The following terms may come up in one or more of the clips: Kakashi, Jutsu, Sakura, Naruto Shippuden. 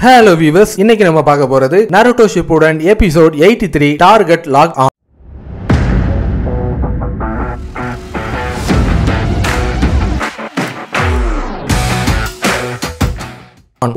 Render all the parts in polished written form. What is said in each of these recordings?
Hello viewers, இன்னைக்கு நம்ம பார்க்க போறது Naruto Shippuden episode 83 Target Lock On.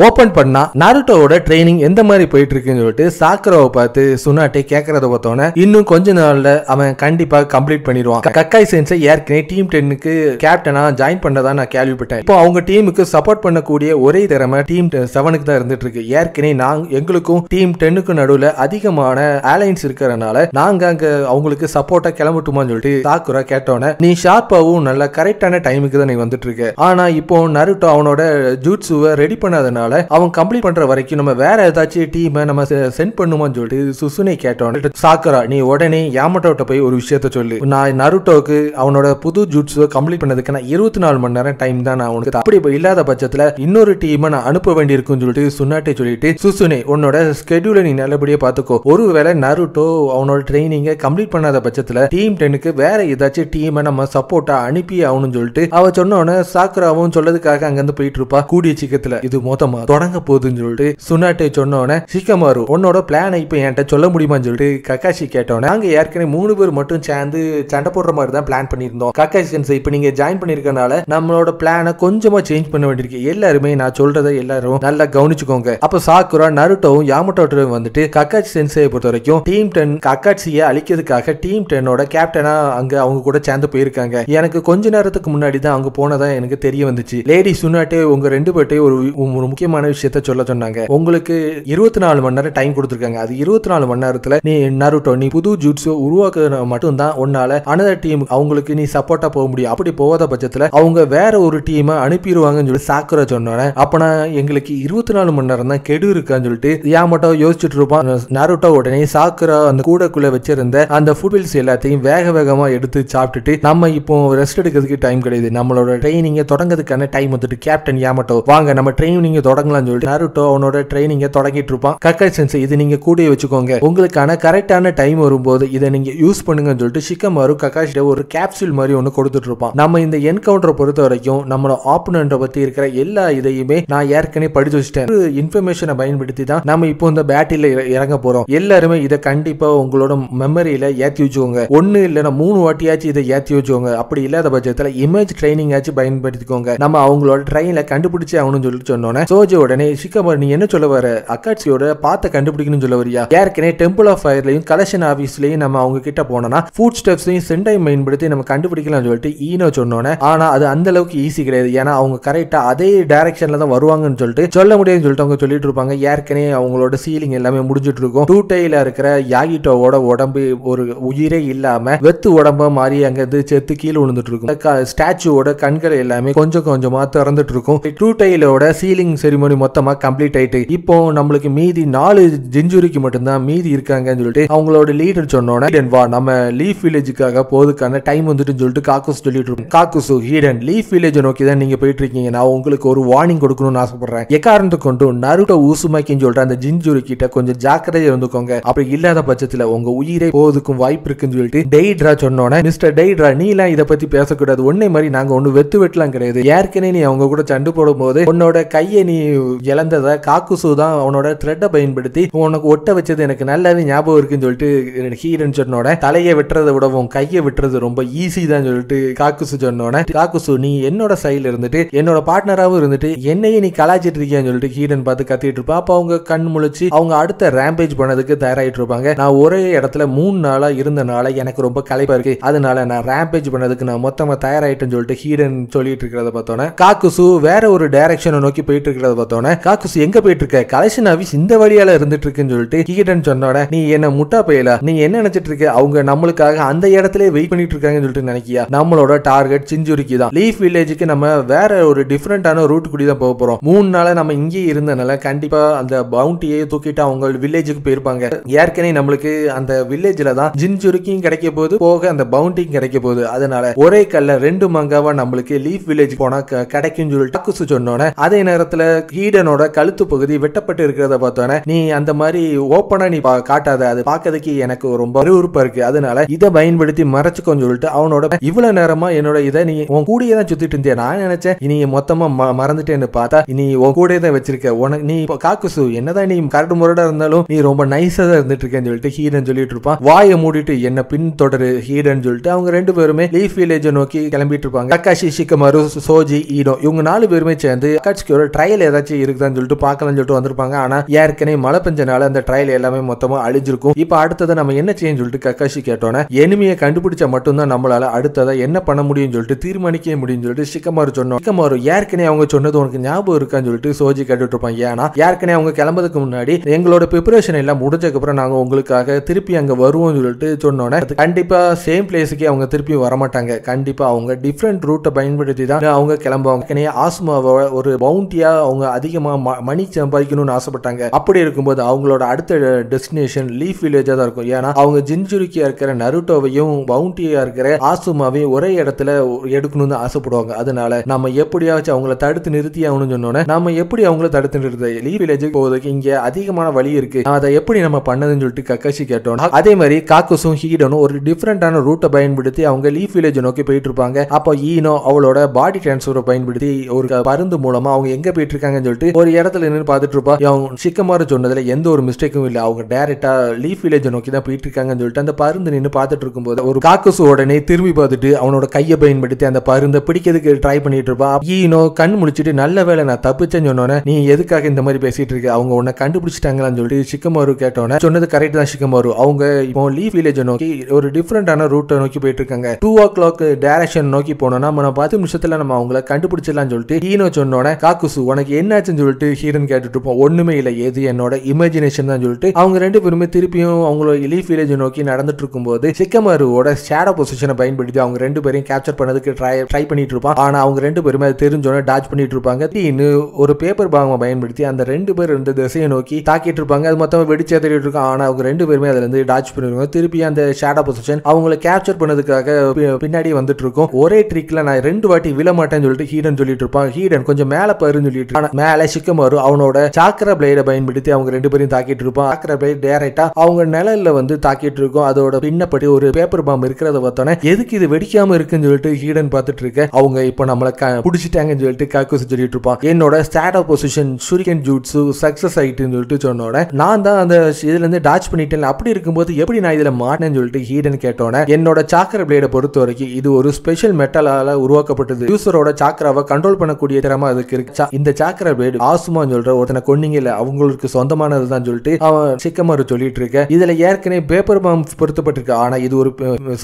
Open panna Naruto oda training endha mari poyittu irukku solittu Sakura paathu Sunate kekkrada pathona innum konja naalla avan kandipa complete panniruvan. Kakashi sensei yerkane team 10 ku captain ah join pannadha na kelvipaten. Ipo avanga team ku support panna koodiya ore therama team 7 ku dhaan irundittirukku. Yerkane naanga engalukkum team 10 ku naduvula adhigamana alliance irukkaranala naanga anga avangalukku support ah kelamutuma nu solittu Sakura ketona nee sharp ah nalla correct ana time ku dhaan nee vandittirukku. Ana ipo Naruto avanoda jutsu ready pannadha அவன் complete பண்ற வரைக்கும் நம்ம வேற ஏதாச்சும் team நம்ம send பண்ணுமான்னு சொல்லிட்டு சுசுனே கேட்டான். Sakura நீ உடனே யாமட்டோ கிட்ட போய் ஒரு விஷயத்தை சொல்லு, நான் நருட்டோக்கு அவனோட புது ஜூட்ஸு கம்ப்ளீட் பண்ணதுக்கு நான் 24 மணி நேரம் டைம் தான் நான் உனக்கு, அப்படி இல்லாத பட்சத்துல இன்னொரு டீமை நான் அனுப்ப வேண்டியிருக்குன்னு சொல்லிட்டு சுனாட்டே சொல்லிட்டு சுசுனே உன்னோட ஸ்கெட்யூலை நீ நல்லபடியா பாத்துக்கோ, ஒருவேளை நருட்டோ அவனோட ட்ரைனிங்கை கம்ப்ளீட் பண்ணாத பட்சத்துல டீம் 10க்கு வேற ஏதாச்சும் டீமை நம்ம சப்போர்ட்டா அனுப்பி ஆகணும்னு சொல்லிட்டு அவ சொன்னோன்னு சாக்குராவும் சொல்லதுக்காக அங்கிருந்து போயிட்டு இருப்பா. கூடிய சிக்கத்துல இது மொத்தம் தொடங்க போதுன்னு சொல்லிட்டு சுனாட்டே சொன்னோட ஷிகமாரு உன்னோட பிளான் இப்ப என்கிட்ட சொல்ல முடியுமான்னு சொல்லிட்டு கக்காஷி கேட்டோட, நாங்க ஏற்கனவே 3 பேர் மட்டும் சேர்ந்து சண்டை போடுற மாதிரி தான் பிளான் பண்ணியிருந்தோம். கக்காஷி சென்ஸ் இப்ப நீங்க ஜாயின் பண்ணிருக்கனால நம்மளோட பிளான கொஞ்சமா சேஞ்ச் பண்ண வேண்டியிருக்கு, எல்லாருமே நான் சொல்றதை எல்லாரும் நல்லா கவனிச்சுக்கோங்க. அப்ப சாக்குரா நருட்டோவும் யாமட்டோவும் வந்துட்டு கக்காஷி சென்ஸை பொறுத்த வரைக்கும் டீம் 10 கக்காஷியை அழிக்கிறதுக்காக டீம் 10ஓட கேப்டனா அங்க அவங்க கூட சேர்ந்து போயிருக்காங்க. எனக்கு கொஞ்ச நேரத்துக்கு முன்னாடி தான் அவங்க போனதா எனக்கு தெரிய வந்துச்சு. லேடி சுனாட்டே உங்க 2 பேர்ட்டையும் ஒரு முக்கியமான விஷயத்தை சொல்ல சொன்னாங்க. உங்களுக்கு 24 மணி நேரம் டைம் கொடுத்துருக்காங்க, அது 24 மணி நேரத்துல நீ நருட்டோ நீ புது ஜூட்ஸோ உருவாக்க மட்டும் தான் உன்னால அனதர் டீம் அவங்களுக்கு நீ சப்போர்ட்டா போக முடியும், அப்படி போகாத பட்சத்துல அவங்க வேற ஒரு டீமை அனுப்பிடுவாங்கன்னு சொல்லி சாக்குரா சொன்னோட, அப்பனா எங்களுக்கு 24 மணி நேரம் தான் கெடு இருக்கான்னு சொல்லிட்டு யாமட்டோ யோசிச்சுட்டு இருப்பான். நருட்டோ உடனே சாக்குரா அந்த கூடக்குள்ள வச்சிருந்த அந்த ஃபுட்பில்ஸ் எல்லாத்தையும் வேகமா எடுத்து சாப்பிட்டுட்டு நம்ம இப்போ ரெஸ்ட் எடுக்கிறதுக்கு டைம் கிடையாது, நம்மளோட ட்ரைனிங்கை தொடங்கிறதுக்கான டைம் வந்துட்டு கேப்டன் யாமட்டோ வாங்க நம்ம ட்ரைனிங்கை தொடங்கலாம்னு சொல்லிட்டு நருட்டோ அவனோட ட்ரைனிங்க தொடங்கிட்டு இருப்பான். கக்காஷி சென்சை இது நீங்க கூடிய வச்சுக்கோங்க, உங்களுக்கான கரெக்டான டைம் வரும்போது இதை நீங்க யூஸ் பண்ணுங்கன்னு சொல்லிட்டு ஷிகமாரு கக்காஷிட்ட ஒரு கேப்சூல் மாதிரி ஒன்று கொடுத்துட்டு இருப்பான். நம்ம இந்த என்கவுண்டரை பொறுத்த வரைக்கும் நம்மளோட ஆப்பனண்ட்டை பத்தி இருக்கிற எல்லா இதையுமே நான் ஏற்கனவே படிச்சு வச்சுட்டேன், இன்ஃபர்மேஷனை பயன்படுத்தி தான் நம்ம இப்போ இந்த பேட்டில் இறங்க போறோம். எல்லாருமே இதை கண்டிப்பா உங்களோட மெமரியில ஏற்றி வச்சுக்கோங்க, 1 இல்லைன்னா 3 வாட்டியாச்சும் இதை ஏற்றி வச்சுக்கோங்க, அப்படி இல்லாத பட்சத்தில் இமேஜ் ட்ரைனிங் ஆச்சு பயன்படுத்திக்கோங்க, நம்ம அவங்களோட ட்ரெயினில் கண்டுபிடிச்சி ஆகணும்னு சொல்லிட்டு சொன்னோன்னே உடனே ஷிகமாரு நீ என்ன சொல்ல வர அக்காட்சியோட பார்த்த கண்டுபிடிக்கணும்னு சொல்ல வரியா, ஏற்கனவே டெம்பிள் ஆஃப் ஃபயர்லயும் கலெக்ஷன் ஆபீஸ்லயும் நம்ம அவங்க கிட்ட போனோம்னா ஃபுட் ஸ்டெப்ஸையும் செண்டை பயன்படுத்தி நம்ம கண்டுபிடிக்கலாம் சொல்லிட்டு ஈனோ சொன்னோன்னே, ஆனா அது அந்த அளவுக்கு ஈஸி கிடையாது, ஏன்னா அவங்க கரெக்டா அதே டைரக்ஷன்ல தான் வருவாங்கன்னு சொல்லிட்டு சொல்ல முடியாதுன்னு சொல்லிட்டு அவங்க சொல்லிட்டு இருப்பாங்க. ஏற்கனவே அவங்களோட சீலிங் எல்லாமே முடிஞ்சிட்டு இருக்கும். டூ டைல இருக்கிற யாகிட்டோவோட உடம்பு ஒரு உயிரே இல்லாம வெத்து உடம்ப மாதிரி அங்க செத்து கீழே விழுந்துட்டு இருக்கும், ஸ்டாச்சுவோட கண்கள் எல்லாமே கொஞ்சம் கொஞ்சமா திறந்துட்டு இருக்கும். டூ டைலோட சீலிங் செரிமோனி மொத்தமா கம்ப்ளீட் ஆயிட்டு இப்போ நம்மளுக்கு மீதி 4 ஜிஞ்சுரிக்கு மட்டும்தான் மீதி இருக்காங்கன்னு சொல்லிட்டு அவங்களோட லீடர் சொன்னோட வா நம்ம லீஃப் வில்லேஜுக்காக போதுக்கான டைம் வந்துட்டுன்னு சொல்லிட்டு காக்குஸ் சொல்லிட்டு இருக்கோம். காக்குசு ஹீடன் லீஃப் வில்லேஜ் நோக்கி தான் நீங்க போயிட்டு இருக்கீங்க, நான் உங்களுக்கு ஒரு வார்னிங் கொடுக்கணும்னு ஆசைப்படுறேன், எக்காரணத்தை கொண்டு நருட்டோ ஊசுமாக்கின்னு சொல்லிட்டு அந்த ஜிஞ்சுரி கிட்ட கொஞ்சம் ஜாக்கிரதையா இருந்துக்கோங்க, அப்படி இல்லாத பட்சத்துல உங்க உயிரை போதுக்கும் வாய்ப்பு இருக்குன்னு சொல்லிட்டு டெய்ட்ரா சொன்னோட, மிஸ்டர் டெய்ட்ரா நீ எல்லாம் இதை பத்தி பேசக்கூடாது, ஒன்னே மாதிரி நாங்க ஒண்ணு வெட்டுலாம் கிடையாது, ஏற்கனவே நீ அவங்க கூட சண்டை போடும் போது உன்னோட கையை நீ இழந்ததை காக்குசு தான் அவனோட த்ரெட்டை பயன்படுத்தி உனக்கு ஒட்ட வச்சது எனக்கு நல்லாவே ஞாபகம் இருக்குன்னு சொல்லிட்டு ஹீரன் சொன்னோட, தலையை வெட்டுறதை விடவும் கையை வெட்டுறது ரொம்ப ஈஸி தான் சொல்லிட்டு காக்குசு சொன்னோட, காக்குசு நீ என்னோட சைட்ல இருந்துட்டு என்னோட பார்ட்னராகவும் இருந்துட்டு என்னையே நீ கலாச்சிட்டு இருக்கியான்னு சொல்லிட்டு ஹீரன் பார்த்து கத்திட்டு இருப்பா. அப்ப அவங்க கண் முழிச்சு அவங்க அடுத்த ரேம்பேஜ் பண்ணதுக்கு தயாராகிட்டு இருப்பாங்க. நான் ஒரே இடத்துல 3 நாளா இருந்தனால எனக்கு ரொம்ப களைப்பா இருக்கு, அதனால நான் ரேம்பேஜ் பண்ணதுக்கு நான் மொத்தமா தயாராயிட்டேன்னு சொல்லிட்டு ஹீரன் சொல்லிட்டு இருக்கிறத பார்த்தோன்னே காக்குசு வேற ஒரு டைரக்ஷனை நோக்கி போயிட்டு இருக்கிறத பார்த்தோன்னே காக்குசு எங்க போயிட்டு இருக்க கலெக்ஷன் ஆபீஸ் இந்த வழியால இருந்துட்டு இருக்குன்னு சொல்லிட்டு ஹீடன் சொன்னோட, நீ என்ன முட்டா பயலா, நீ என்ன நினைச்சிட்டு இருக்க அவங்க நம்மளுக்காக அந்த இடத்துல வெயிட் பண்ணிட்டு இருக்காங்கன்னு சொல்லிட்டு நினைக்கியா, நம்மளோட டார்கெட் சிஞ்சுரிக்கு தான், லீஃப் வில்லேஜுக்கு நம்ம வேற ஒரு டிஃபரெண்டான ரூட் கூடி தான் போக போறோம், 3 நாளா நம்ம இங்கே இருந்தனால கண்டிப்பா அந்த பவுண்டியை தூக்கிட்டு அவங்க வில்லேஜுக்கு போயிருப்பாங்க, ஏற்கனவே நம்மளுக்கு அந்த வில்லேஜ்ல தான் ஜிஞ்சுரிக்கும் கிடைக்க போது போக அந்த பவுண்டியும் கிடைக்க போகுது, அதனால ஒரே கல்ல 2 மங்காவா நம்மளுக்கு லீஃப் வில்லேஜ் போனா கிடைக்கும் சொல்லிட்டு சொன்னோட, அதே நேரத்துல ஹீடனோட கழுத்து பகுதி வெட்டப்பட்டு இருக்கிறத பார்த்தோன்னே நீ அந்த மாதிரி ஓப்பனா நீ காட்டாத, அது பார்க்கறதுக்கு எனக்கு ரொம்ப அறிவுறுப்பா இருக்கு, அதனால இதை பயன்படுத்தி மறைச்சுக்கோன்னு சொல்லிட்டு அவனோட இவ்வளவு நேரமா என்னோட இதை நீ உன் கூடயே தான் சுத்திட்டு இருந்தியா, நான் நினைச்சேன் நீ மொத்தமா மறந்துட்டேன்னு பார்த்தா நீ உன் கூடயே தான் வச்சிருக்க, உனக்கு நீ காக்குசு என்னதான் நீ கரடு முரடா இருந்தாலும் நீ ரொம்ப நைஸா தான் இருந்துட்டு இருக்கேன்னு சொல்லிட்டு ஹீடன் சொல்லிட்டு இருப்பான். வாயை மூடிட்டு என்ன பின் தொடரு ஹீடன் சொல்லிட்டு அவங்க ரெண்டு பேருமே லீஃப் வில்லேஜ் நோக்கி கிளம்பிட்டு இருப்பாங்க. கக்காஷி, ஷிக்கமாரு, சோஜி, ஈடோ இவங்க நாலு பேருமே சேர்ந்து கக்காஷியோட ட்ரையல் ஏதாச்சும் இருக்குதான்னு சொல்லிட்டு பார்க்கலாம்னு சொல்லிட்டு வந்திருப்பாங்க. ஆனா ஏற்கனவே மழை பெஞ்சனால அந்த ட்ரையல் எல்லாமே மொத்தமா அழிஞ்சிருக்கும். இப்ப அடுத்ததை நம்ம என்ன செய்யணும்னு சொல்லிட்டு கக்காஷி கேட்டோன்னே எனிமையை கண்டுபிடிச்சா மட்டும்தான் நம்மளால அடுத்ததை என்ன பண்ண முடியும்னு சொல்லிட்டு தீர்மானிக்க முடியும்னு சொல்லிட்டு ஷிக்கமாரு சொன்னோம். ஷிக்கமாரு ஏற்கனவே அவங்க சொன்னது உனக்கு ஞாபகம் இருக்கான்னு சொல்லிட்டு சோஜி கேட்டுட்டு இருப்பாங்க. ஏன்னா ஏற்கனவே அவங்க கிளம்புறதுக்கு முன்னாடி எங்களோட ப்ரிப்பரேஷன் எல்லாம் முடிஞ்சதுக்கு அப்புறம் நாங்க உங்களுக்காக திருப்பி அங்க வருவோம் சொல்லிட்டு சொன்னோன்னே கண்டிப்பா சேம் பிளேஸுக்கே அவங்க திருப்பி வரமாட்டாங்க, கண்டிப்பா அவங்க டிஃப்ரெண்ட் ரூட்டை பயன்படுத்தி தான் அவங்க கிளம்புவாங்க. ஆஸ்மாவை ஒரு பவுண்டியா அவங்க அதிகமா மணி சம்பாதிக்கணும்னு ஆசைப்பட்டாங்க. அப்படி இருக்கும்போது அவங்களோட அடுத்த டெஸ்டினேஷன் லீஃப் வில்லேஜா தான் இருக்கும். ஏன்னா அவங்க ஜின்ஜுரிக்கியா இருக்கிற நருட்டோவையும் பவுண்டியா இருக்கிற ஆசுமாவையும் ஒரே இடத்துல எடுக்கணும்னு ஆசைப்படுவாங்க. அதனால நம்ம எப்படியாச்சும் அவங்கள தடுத்து நிறுத்தி ஆகணும்னு சொன்னோன்னே நம்ம எப்படி அவங்கள தடுத்து நிறுத்த லீஃப் வில்லேஜுக்கு போவதுக்கு இங்க அதிகமான வழி இருக்கு, அதை எப்படி நம்ம பண்ணதுன்னு சொல்லிட்டு கக்காஷி கேட்டோம். அதே மாதிரி காக்குசும் ஹீடனும் ஒரு டிஃப்ரெண்டான ரூட்டை பயன்படுத்தி அவங்க லீஃப் வில்லேஜ் நோக்கி போயிட்டு இருப்பாங்க. அப்போ ஈனோ அவளோட பாடி டிரான்ஸ்ஃபரை பயன்படுத்தி ஒரு பருந்து மூலமா அவங்க எங்க போயிட்டு இருக்காங்கன்னு சொல்லிட்டு ஒரு இடத்துல நின்று பார்த்துட்டு இருப்பா. ஷிக்கமாரு சொன்னதுல எந்த ஒரு மிஸ்டேக்கும் இல்லை, அவங்க டைரக்டா லீஃப் வில்லேஜ் நோக்கி தான் போயிட்டு இருக்காங்கன்னு சொல்லிட்டு அந்த பருந்து நின்று பார்த்துட்டு இருக்கும்போது ஒரு காக்குசு உடனே திரும்பி பார்த்துட்டு அவனோட கையை பயன்படுத்தி அந்த பருந்தை பிடிக்கிறதுக்கு ட்ரை பண்ணிட்டு இருப்பா. ஈனோ கண் முடிச்சுட்டு நல்ல வேலை நான் தப்பிச்சேன்னு சொன்னோன்னே நீ எதுக்காக இந்த மாதிரி பேசிட்டு இருக்க, அவங்க உன்னை கண்டுபிடிச்சிட்டாங்களான்னு சொல்லிட்டு ஷிக்கமாரு கேட்டோன்னே சொன்னது கரெக்ட் தான் ஷிக்கமாரு, அவங்க இப்போ லீஃப் வில்லேஜ் நோக்கி ஒரு டிஃப்ரெண்டான ரூட்டை நோக்கி போயிட்டு இருக்காங்க, 2 o'clock டைரக்ஷன் நோக்கி போனோம்னா நம்ம 10 நிமிஷத்துல நம்ம அவங்களை கண்டுபிடிச்சிடலாம்னு சொல்லிட்டு ஈனோ சொன்னோட காக்குசு உனக்கு என்னாச்சுன்னு சொல்லிட்டு ஹீரன் கேட்டுட்டு இருப்போம். ஒண்ணுமே இல்லை, எது என்னோட இமேஜினேஷன் தான் சொல்லிட்டு அவங்க ரெண்டு பேருமே திருப்பியும் அவங்களோட லீஃப் வில்லேஜ் நோக்கி நடந்துட்டு இருக்கும்போது ஷிக்கமாருவோட ஷேடோ பொசிஷனை பயன்படுத்தி அவங்க ரெண்டு பேரையும் கேப்சர் பண்ணதுக்கு ட்ரை பண்ணிட்டு இருப்பான். ஆனா அவங்க ரெண்டு பேருமே அது தெரிஞ்சோட டாச் பண்ணிட்டு இருப்பாங்க. ஒரு பேப்பர் பாகமா பயன்படுத்தி அந்த ரெண்டு பேர் ரெண்டு திசையை நோக்கி தாக்கிட்டு இருப்பாங்க. அது மொத்தமா வெடிச்சே தேடிட்டு இருக்கான். ஆனா அவங்க ரெண்டு பேருமே அதுல இருந்து டாச் பண்ணிருக்காங்க. திருப்பி அந்த ஷேடோ பொசிஷன் அவங்களை கேப்சர் பண்ணதுக்காக பின்னாடி வந்துட்டு இருக்கும். ஒரே ட்ரிக்ல நான் 2 வாட்டி விழ மாட்டேன்னு சொல்லிட்டு ஹீடன் சொல்லிட்டு இருப்பான். ஹீடன் கொஞ்சம் மேல பாருன்னு சொல்லிட்டு இருக்கான். மேல ஷிக்கமாரு அவனோட சாக்கர பிளேட பயன்படுத்தி அவங்க ரெண்டு பேரும் தாக்கிட்டு இருப்பான். சாக்கர பிளேட் டைரக்டா அவங்க நிழல்ல வந்து தாக்கிட்டு இருக்கும். அதோட பின்னப்படி ஒரு பேப்பர் பாம் இருக்கிறத பார்த்தோன்னே எதுக்கு இது வெடிக்காம இருக்குன்னு சொல்லிட்டு ஹீடன் பார்த்துட்டு இருக்க. அவங்க இப்போ நம்மளை பிடிச்சிட்டாங்கன்னு சொல்லிட்டு காக்குசு சொல்லிட்டு இருப்பான். என்னோட start of position shuriken jutsu success ஆயிட்டுன்னு சொல்லிட்டு சொன்னோட நான் தான் அந்த இதுல இருந்து டாச் பண்ணிட்டேன், அப்படி இருக்கும்போது எப்படி நான் இதுல மாட்டேன்னு சொல்லிட்டு ஹீடன் கேட்டோன்னே என்னோட சாக்கர பிளேட பொறுத்த வரைக்கும் இது ஒரு ஸ்பெஷல் மெட்டலால உருவாக்கப்பட்டது, யூசரோட சாக்கராவை கண்ட்ரோல் பண்ணக்கூடிய திறமா அதுக்கு இருக்கு. இந்த சாக்கர பிளேட் ஆசுமா சொல்ற ஒருத்தனை கொன்னீங்கல்ல அவங்களுக்கு சொந்தமானதுதான் சொல்லிட்டு அவன் ஷிக்கமாரு சொல்லிட்டு இருக்க. இதுல ஏற்கனவே பேப்பர் பாம் பொருத்தப்பட்டிருக்கு. ஆனா இது ஒரு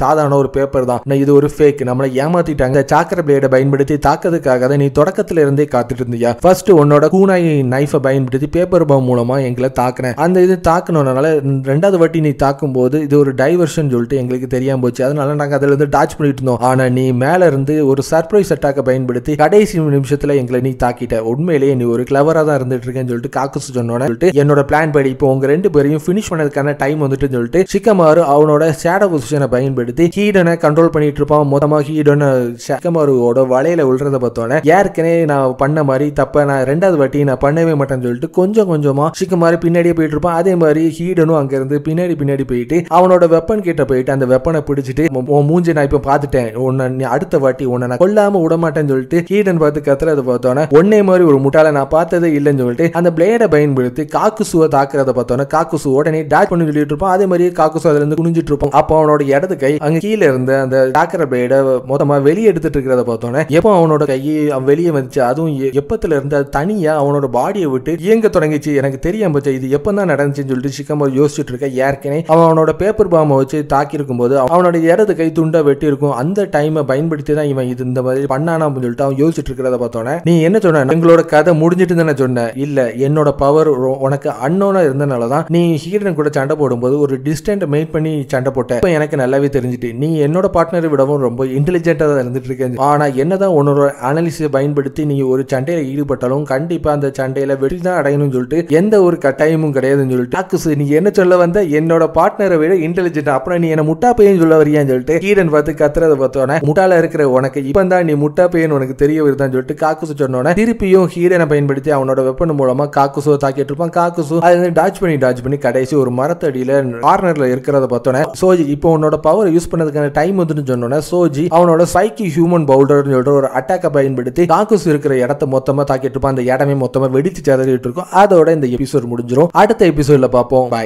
சாதாரண ஒரு பேப்பர் தான், இது ஒரு ஃபேக், நம்மளை ஏமாத்திட்டாங்க. சாக்கர பிளேட பயன்படுத்தி தாக்கிறதுக்காக தான் நீ தொடக்கத்துல இருந்தே காத்துட்டு இருந்தியா. ஃபர்ஸ்ட் உன்னோட கூனாய் நைஃபை பயன்படுத்தி பேப்பர் பாம் மூலமா எங்களை தாக்கினேன், அந்த இது தாக்கணும்னால 2வது வாட்டி நீ தாக்கும் போது இது ஒரு டைவர்ஷன் சொல்லிட்டு எங்களுக்கு தெரியாம போச்சு, அதனால நாங்க அதுல இருந்து டாச் பண்ணிட்டு இருந்தோம். ஆனா நீ மேல இருந்து ஒரு சர்ப்ரைஸ் அட்டாக்கை பயன்படுத்தி கடைசி நிமிஷத்துல எங்களை நீ தாக்கிட்ட, உண்மையிலேயே நீ ஒரு கிளவரா தான் இருந்துட்டு இருக்கேன்னு சொல்லிட்டு காக்குசு சொன்னோட என்னோட பிளான் படி இப்போ உங்க ரெண்டு பேரையும் ஃபினிஷ் பண்ணதுக்கான டைம் வந்துட்டு சொல்லிட்டு ஷிக்கமாரு அவனோட ஷேடோ பொசிஷனை பயன்படுத்தி ஹீடனை கண்ட்ரோல் பண்ணிட்டு இருப்பான். மொத்தமா ஹீடன் ஷிக்கமாருவோட வலையில விழுறத பார்த்தோன்னே ஏற்கனவே நான் பண்ண மாதிரி தப்ப நான் 2வது வாட்டி நான் பண்ணவே மாட்டேன்னு சொல்லிட்டு கொஞ்சம் கொஞ்சமா ஷிக்கமாரு பின்னாடியே போயிட்டு இருப்பான். அதே மாதிரி ஹீடனும் அங்க இருந்து பின்னாடி போயிட்டு அவனோட வெப்பன் கிட்ட போயிட்டு அந்த வெப்பனை பிடிச்சிட்டு மூஞ்சி நான் இப்ப பாத்துட்டேன், உன்னை அடுத்த வாட்டி உன்னை நான் கொல்லாம விட மாட்டேன்னு சொல்லிட்டு ஹீடன் பார்த்து கத்துறத பார்த்தோன்னே ஒன்னே மாதிரி ஒரு முட்டாள நான் பார்த்ததே இல்லைன்னு சொல்லிட்டு அந்த பிளேடை பயன்படுத்தி காக்குசுவை தாக்குறத பார்த்தோன்னா காக்குசு உடனே டாக் பண்ணி சொல்லிட்டு இருப்பான். அதே மாதிரி காக்குசு அதுல இருந்து குனிஞ்சிட்டு இருப்போம். அப்போ அவனோட இடது கை அங்க கீழே இருந்த அந்த டாக்கர பிளேடை மொத்தமா வெளியே எடுத்துட்டு இருக்கிறத பார்த்தோன்னே எப்போ அவனோட கையை வெளியே வந்துச்சு, அதுவும் எப்பத்துல இருந்து அது தனியா அவனோட பாடியை விட்டு இயங்க தொடங்கிச்சு. எனக்கு தெரியாம போச்சு இது எப்பதான் நடந்துச்சுன்னு சொல்லிட்டு ஷிக்கமாரு யோசிச்சுட்டு இருக்க. ஏற்கனவே அவனோட பேப்பர் பாம்பை வச்சு தாக்கி இருக்கும் போது அவனோட இடது கை துண்டா வெட்டி இருக்கும். அந்த டைமை பயன்படுத்தி தான் இவன் இது இந்த மாதிரி பண்ணானா அப்படின்னு சொல்லிட்டு அவன் யோசிச்சுட்டு இருக்கிறத பார்த்தோன்னே நீ என்ன சொன்ன, எங்களோட கதை முடிஞ்சிட்டு தானே சொன்ன, இல்ல என்னோட பவர் உனக்கு அன்னோனா இருந்தனாலதான் நீ ஹீரன் கூட சண்டை போடும்போது ஒரு டிஸ்டன்ட் மெயின் பண்ணி சண்டை போட்ட, இப்போ எனக்கு நல்லாவே தெரிஞ்சுட்டு நீ என்னோட பார்ட்னரை விடவும் ரொம்ப இன்டெலிஜென்டா தான் இருந்துட்டு இருக்கேன். ஆனா என்னதான் உன்னோட அனாலிசிஸை பயன்படுத்தி நீ ஒரு சண்டையில ஈடுபட்டாலும் கண்டிப்பா அந்த சண்டையில வெற்றி தான் அடையணும்னு சொல்லிட்டு எந்த ஒரு கட்டாயமும் கிடையாதுன்னு சொல்லிட்டு டாக்குஸ் நீ என்ன சொல்ல வந்த, என்னோட பார்ட்னரை விட இன்டெலிஜென்ட், அப்புறம் நீ என்ன முட்டா பையன் சொல்ல வரியான்னு சொல்லிட்டு ஹீரன் பார்த்து கத்துறத பார்த்தோன்னே முட்டால இருக்கிற உனக்கு இப்ப தான் நீ முட்டா பையன் உனக்கு தெரிய வருதான்னு சொல்லிட்டு காக்குஸ் சொன்னோட திருப்பியும் ஹீரோனை பயன்படுத்தி அவனோட வெப்பன் மூலமா காக்குசுவை தாக்கிட்டு இருப்பான். காக்குசு அது வந்து டாட்ச் பண்ணி கடைசி ஒரு மரத்தடியில கார்னர்ல இருக்கிறத பார்த்தோனே சோஜி இப்போ உன்னோட பவர் யூஸ் பண்ணதுக்கான டைம் வந்துன்னு சொன்னோனே சோஜி அவனோட சைக்கி ஹியூமன் பவுல்டர்னு சொல்ற ஒரு அட்டாக்க பயன்படுத்தி காக்குசு இருக்கிற இடத்தை மொத்தமா தாக்கிட்டு இருப்பான். அந்த இடமே மொத்தமா வெடிச்சு சேதறிட்டு இருக்கும். அதோட இந்த எபிசோட் முடிஞ்சிரும். அடுத்த எபிசோட்ல பார்ப்போம். பை.